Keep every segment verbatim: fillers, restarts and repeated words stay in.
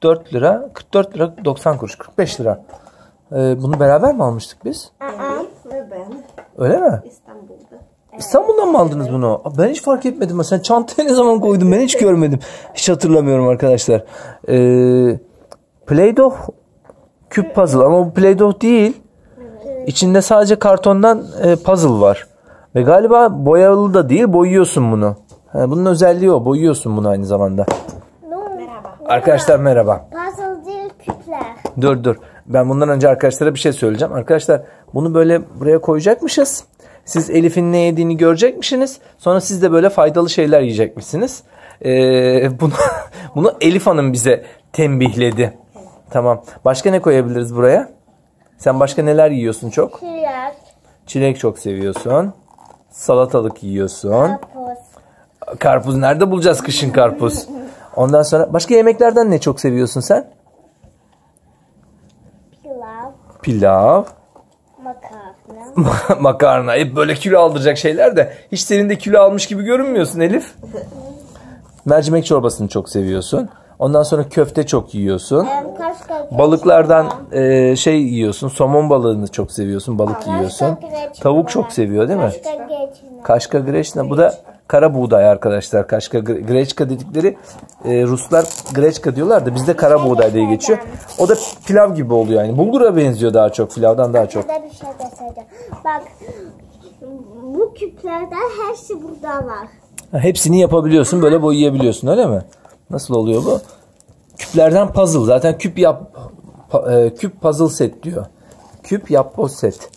kırk dört lira. kırk dört lira doksan kuruş. kırk beş lira. Ee, bunu beraber mi almıştık biz? Evet. Ben. Öyle mi? İstanbul'da. İstanbul'dan mı aldınız evet. bunu? Ben hiç fark etmedim. Sen çantaya ne zaman koydun? Ben hiç görmedim. Hiç hatırlamıyorum arkadaşlar. Ee, Play-Doh küp puzzle. Ama bu Play-Doh değil. İçinde sadece kartondan puzzle var. Ve galiba boyalı da değil. Boyuyorsun bunu. Yani bunun özelliği o. Boyuyorsun bunu aynı zamanda. Merhaba. Arkadaşlar merhaba. Puzzle değil küpler. Dur dur. Ben bundan önce arkadaşlara bir şey söyleyeceğim. Arkadaşlar bunu böyle buraya koyacakmışız. Siz Elif'in ne yediğini görecekmişsiniz. Sonra siz de böyle faydalı şeyler yiyecekmişsiniz. Ee, bunu, bunu Elif Hanım bize tembihledi. Evet. Tamam. Başka ne koyabiliriz buraya? Sen başka neler yiyorsun çok? Çilek. Çilek çok seviyorsun. Salatalık yiyorsun. Karpuz. Karpuz nerede bulacağız kışın karpuz? Ondan sonra başka yemeklerden ne çok seviyorsun sen? Pilav. Pilav. Makarna. Makarna. Hep böyle kilo aldıracak şeyler de. Hiç senin de kilo almış gibi görünmüyorsun Elif. Mercimek çorbasını çok seviyorsun. Ondan sonra köfte çok yiyorsun. Balıklardan e, şey yiyorsun. Somon balığını çok seviyorsun. Balık yiyorsun. Tavuk çok seviyor değil mi? Kaşka Grechka. Bu da kara buğday arkadaşlar. Kaşka Grechka dedikleri e, Ruslar Grechka diyorlar da bizde kara buğday diye geçiyor. O da pilav gibi oluyor yani. Bulgura benziyor daha çok. Pilavdan daha çok. Bir şey göstereceğim. Bak bu küplerden her şey burada var. Hepsini yapabiliyorsun. Böyle boyayabiliyorsun öyle mi? Nasıl oluyor bu? Küplerden puzzle. Zaten küp yap e, küp puzzle set diyor. Küp yapboz set.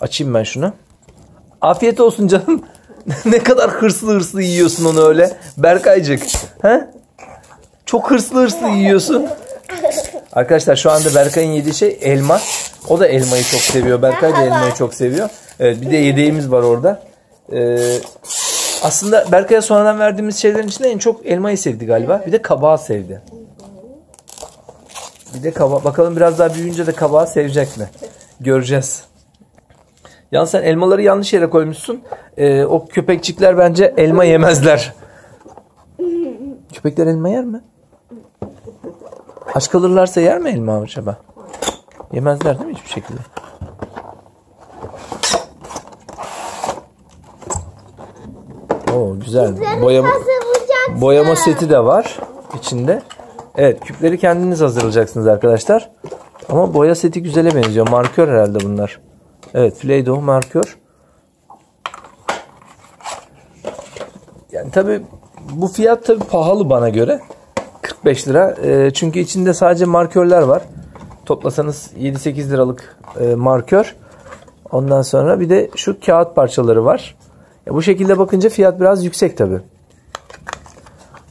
Açayım ben şunu. Afiyet olsun canım. Ne kadar hırslı hırslı yiyorsun onu öyle. Berkaycık. He? Çok hırslı hırslı yiyorsun. Arkadaşlar şu anda Berkay'ın yediği şey elma. O da elmayı çok seviyor. Berkay da elmayı çok seviyor. Evet, bir de yedeğimiz var orada. Ee, aslında Berkay'a sonradan verdiğimiz şeylerin içinde en çok elmayı sevdi galiba. Bir de kabağı sevdi. Bir de kabağı. Bakalım biraz daha büyüyünce de kabağı sevecek mi? Göreceğiz. Yalnız sen elmaları yanlış yere koymuşsun. Ee, o köpekçikler bence elma yemezler. Köpekler elma yer mi? Aç kalırlarsa yer mi elma acaba? Yemezler değil mi hiçbir şekilde? Oo güzel. Boyama, boyama seti de var içinde. Evet küpleri kendiniz hazırlayacaksınız arkadaşlar. Ama boya seti güzele benziyor. Markör herhalde bunlar. Evet, Play-Doh markör. Yani tabii bu fiyat tabii pahalı bana göre. kırk beş lira. E, çünkü içinde sadece markörler var. Toplasanız yedi sekiz liralık e, markör. Ondan sonra bir de şu kağıt parçaları var. Ya, bu şekilde bakınca fiyat biraz yüksek tabii.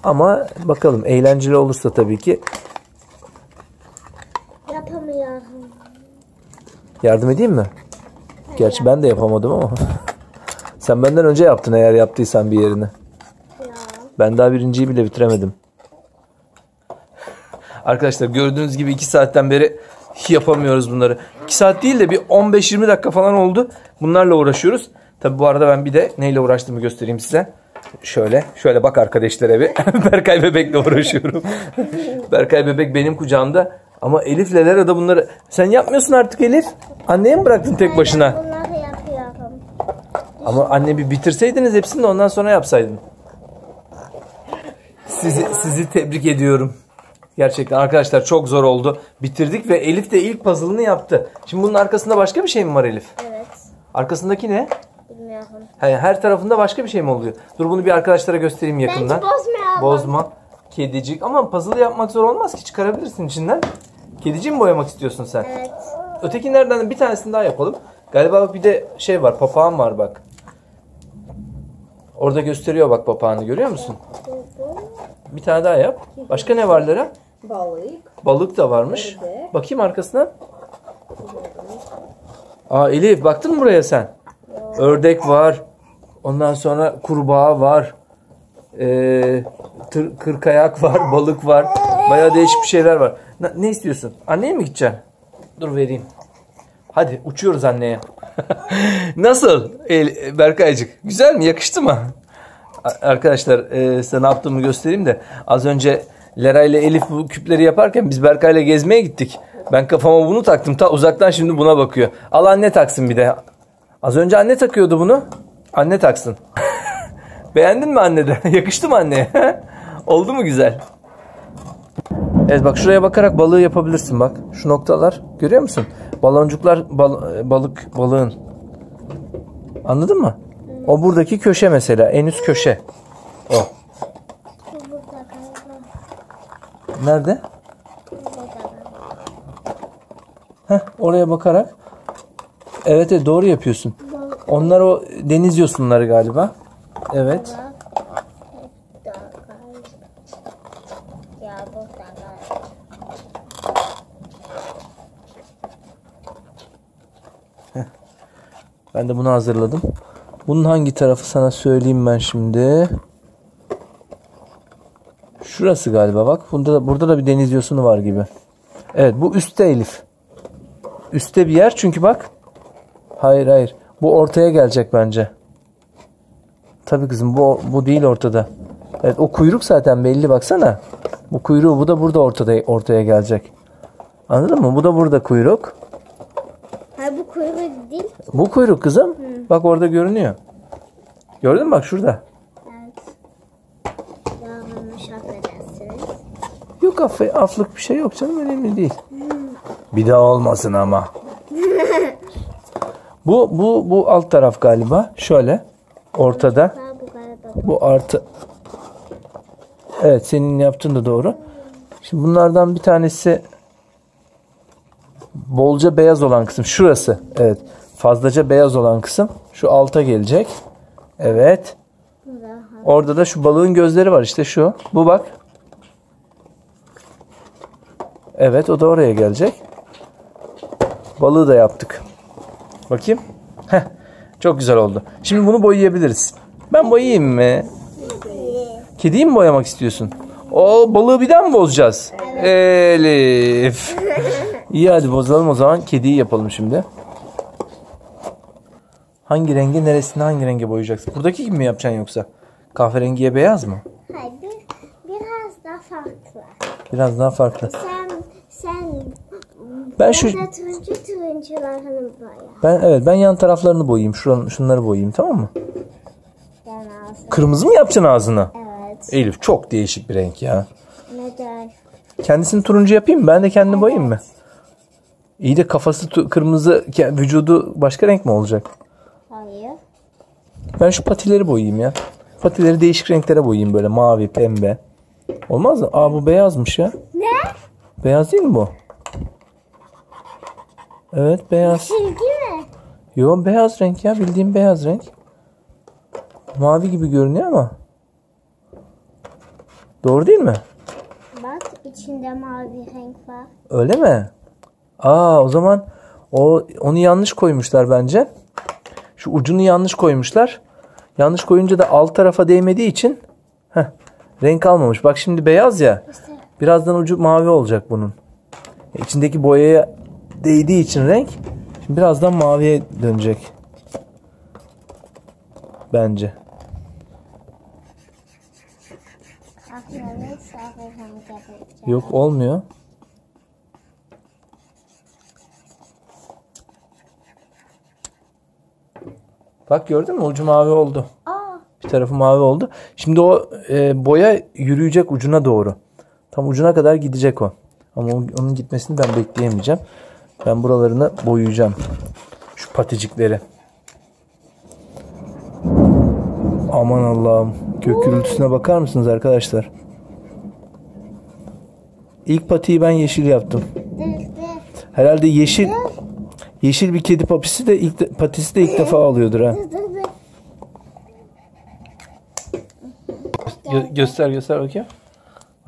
Ama bakalım eğlenceli olursa tabii ki. Yapamıyorum. Yardım edeyim mi? Gerçi ben de yapamadım ama. Sen benden önce yaptın eğer yaptıysan bir yerini. Ben daha birinciyi bile bitiremedim. Arkadaşlar gördüğünüz gibi iki saatten beri yapamıyoruz bunları. iki saat değil de bir on beş yirmi dakika falan oldu. Bunlarla uğraşıyoruz. Tabi bu arada ben bir de neyle uğraştığımı göstereyim size. Şöyle. Şöyle bak arkadaşlara bir. Berkay bebekle uğraşıyorum. Berkay bebek benim kucağımda. Ama Elif'le Lara da bunları... Sen yapmıyorsun artık Elif. Anneye mi bıraktın tek başına? Bunları yapıyorum. Ama anne bir bitirseydiniz hepsini de ondan sonra yapsaydın. Sizi, sizi tebrik ediyorum. Gerçekten arkadaşlar çok zor oldu. Bitirdik ve Elif de ilk puzzle'ını yaptı. Şimdi bunun arkasında başka bir şey mi var Elif? Evet. Arkasındaki ne? Bilmiyorum. Yani her tarafında başka bir şey mi oluyor? Dur bunu bir arkadaşlara göstereyim yakından. Bence bozmayalım. Bozma. Kedicik. Ama puzzle yapmak zor olmaz ki. Çıkarabilirsin içinden. Kedici mi boyamak istiyorsun sen? Evet. Ötekilerden bir tanesini daha yapalım. Galiba bir de şey var, papağan var bak. Orada gösteriyor bak papağanı, görüyor musun? Bir tane daha yap. Başka ne var Lara? Balık. Balık da varmış. Bebek. Bakayım arkasına. Aa Elif baktın mı buraya sen? Yok. Ördek var. Ondan sonra kurbağa var. Ee, tır, kırkayak var, balık var. Bayağı değişik bir şeyler var. Ne istiyorsun? Anneye mi gideceksin? Dur vereyim. Hadi uçuyoruz anneye. Nasıl El, Berkaycık? Güzel mi? Yakıştı mı? Arkadaşlar e, size ne yaptığımı göstereyim de. Az önce Lara ile Elif bu küpleri yaparken biz Berkay'la gezmeye gittik. Ben kafama bunu taktım. Ta uzaktan şimdi buna bakıyor. Al anne taksın bir de. Az önce anne takıyordu bunu. Anne taksın. Beğendin mi anne de? Yakıştı mı anneye? Oldu mu güzel? Evet bak, şuraya bakarak balığı yapabilirsin bak. Şu noktalar görüyor musun? Baloncuklar bal balık balığın. Anladın mı? O buradaki köşe mesela. En üst köşe. O. Nerede? Heh, oraya bakarak. Evet, evet doğru yapıyorsun. Onlar o deniz yosunları galiba. Evet. Heh. Ben de bunu hazırladım. Bunun hangi tarafı sana söyleyeyim ben şimdi. Şurası galiba bak. Bunda da, burada da bir deniz yosunu var gibi. Evet bu üstte Elif. Üstte bir yer çünkü bak. Hayır hayır. Bu ortaya gelecek bence. Tabii kızım bu bu değil ortada. Evet o kuyruk zaten belli baksana. Bu kuyruğu bu da burada ortada ortaya gelecek. Anladın mı? Bu da burada kuyruk. Hayır bu kuyruk değil. Bu kuyruk kızım. Hı. Bak orada görünüyor. Gördün mü bak şurada. Yok af, aflık bir şey yok canım, önemli değil. Bir daha olmasın ama. bu bu bu alt taraf galiba. Şöyle ortada. Bu artı. Evet senin yaptığın da doğru. Şimdi bunlardan bir tanesi bolca beyaz olan kısım şurası. Evet. Fazlaca beyaz olan kısım şu alta gelecek. Evet. Orada da şu balığın gözleri var işte şu. Bu bak. Evet o da oraya gelecek. Balığı da yaptık. Bakayım. Heh, çok güzel oldu. Şimdi bunu boyayabiliriz. Ben boyayayım mı? Kediyi mi boyamak istiyorsun? O balığı bir daha mı bozacağız? Evet. Elif. İyi hadi bozalım o zaman. Kediyi yapalım şimdi. Hangi renge neresine hangi renge boyayacaksın? Buradaki gibi mi yapacaksın yoksa? Kahverengiye beyaz mı? Hayır. Biraz daha farklı. Biraz daha farklı. Sen ben şu turuncu turuncularını boya. Ben evet ben yan taraflarını boyayayım. Şuranın şunları boyayayım tamam mı? Yani kırmızı mı yapacaksın ağzını? Evet. Elif çok değişik bir renk ya. Neden? Kendisini turuncu yapayım mı? Ben de kendini evet. boyayayım mı? İyi de kafası kırmızı, vücudu başka renk mi olacak? Hayır. Ben şu patileri boyayayım ya. Patileri değişik renklere boyayayım böyle mavi, pembe. Olmaz mı? Aa bu beyazmış ya. Ne? Beyaz değil mi bu? Evet beyaz. Çizgi mi? Yo beyaz renk ya, bildiğim beyaz renk. Mavi gibi görünüyor ama. Doğru değil mi? Bak içinde mavi renk var. Öyle mi? Aa o zaman o onu yanlış koymuşlar bence. Şu ucunu yanlış koymuşlar. Yanlış koyunca da alt tarafa değmediği için heh, renk almamış. Bak şimdi beyaz ya. Birazdan ucu mavi olacak bunun. İçindeki boyaya değdiği için renk şimdi birazdan maviye dönecek. Bence. Yok olmuyor. Bak gördün mü? Ucu mavi oldu. Bir tarafı mavi oldu. Şimdi o e, boya yürüyecek ucuna doğru. Tam ucuna kadar gidecek o. Ama onun gitmesini ben bekleyemeyeceğim. Ben buralarını boyayacağım. Şu paticikleri. Aman Allah'ım. Gök gürültüsüne bakar mısınız arkadaşlar? İlk patiyi ben yeşil yaptım. Herhalde yeşil yeşil bir kedi patisi de ilk, patisi de ilk defa alıyordur ha. Gö göster göster bakayım.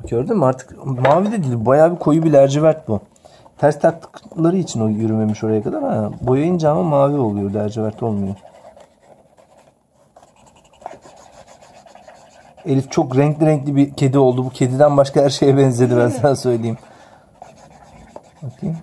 Gördün mü artık mavi de değil, bayağı bir koyu bir lacivert bu. Ters taktıkları için o yürümemiş oraya kadar ha. Boyayınca ama mavi oluyor, lacivert olmuyor. Elif çok renkli renkli bir kedi oldu. Bu kediden başka her şeye benzedi ben sana söyleyeyim. Bakayım.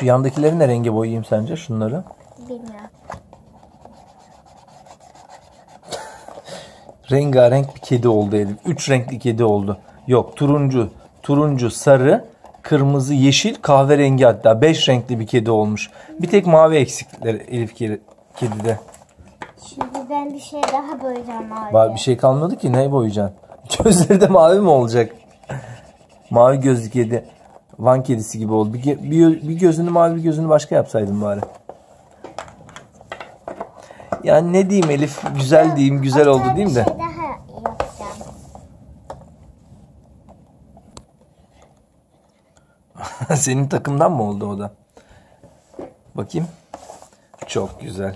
Şu yandakileri ne renge boyayayım sence şunları? Bilmiyorum. Rengarenk bir kedi oldu Elif. Üç renkli kedi oldu. Yok, turuncu, turuncu, sarı, kırmızı, yeşil, kahverengi, hatta beş renkli bir kedi olmuş. Bir tek mavi eksikler Elif kedide. Şimdi ben bir şey daha boyayacağım mavi. Bak, bir şey kalmadı ki, ne boyayacaksın? Gözleri de mavi mi olacak? Mavi gözlü kedi. Van kedisi gibi oldu. Bir, bir, bir gözünü mavi, bir gözünü başka yapsaydım bari. Yani ne diyeyim Elif? Güzel diyeyim, güzel oldu diyeyim de. Bir şey daha yapacağım. Senin takımdan mı oldu o da? Bakayım. Çok güzel.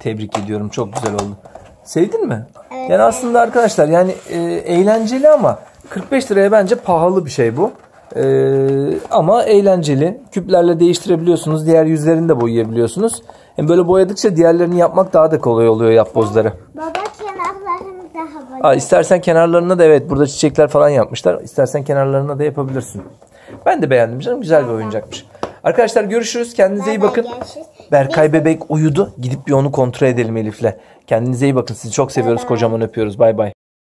Tebrik ediyorum. Çok güzel oldu. Sevdin mi? Evet. Yani aslında arkadaşlar, yani e, eğlenceli ama kırk beş liraya bence pahalı bir şey bu. Ee, ama eğlenceli. Küplerle değiştirebiliyorsunuz. Diğer yüzlerini de boyayabiliyorsunuz. Yani böyle boyadıkça diğerlerini yapmak daha da kolay oluyor, yapbozları. Baba, kenarlarını daha boyayalım. Aa, istersen kenarlarına da, evet, burada çiçekler falan yapmışlar. İstersen kenarlarına da yapabilirsin. Ben de beğendim canım. Güzel bir oyuncakmış. Arkadaşlar görüşürüz. Kendinize iyi bakın. Berkay bebek uyudu. Gidip bir onu kontrol edelim Elif'le. Kendinize iyi bakın. Sizi çok seviyoruz. Kocaman öpüyoruz. Bay bay.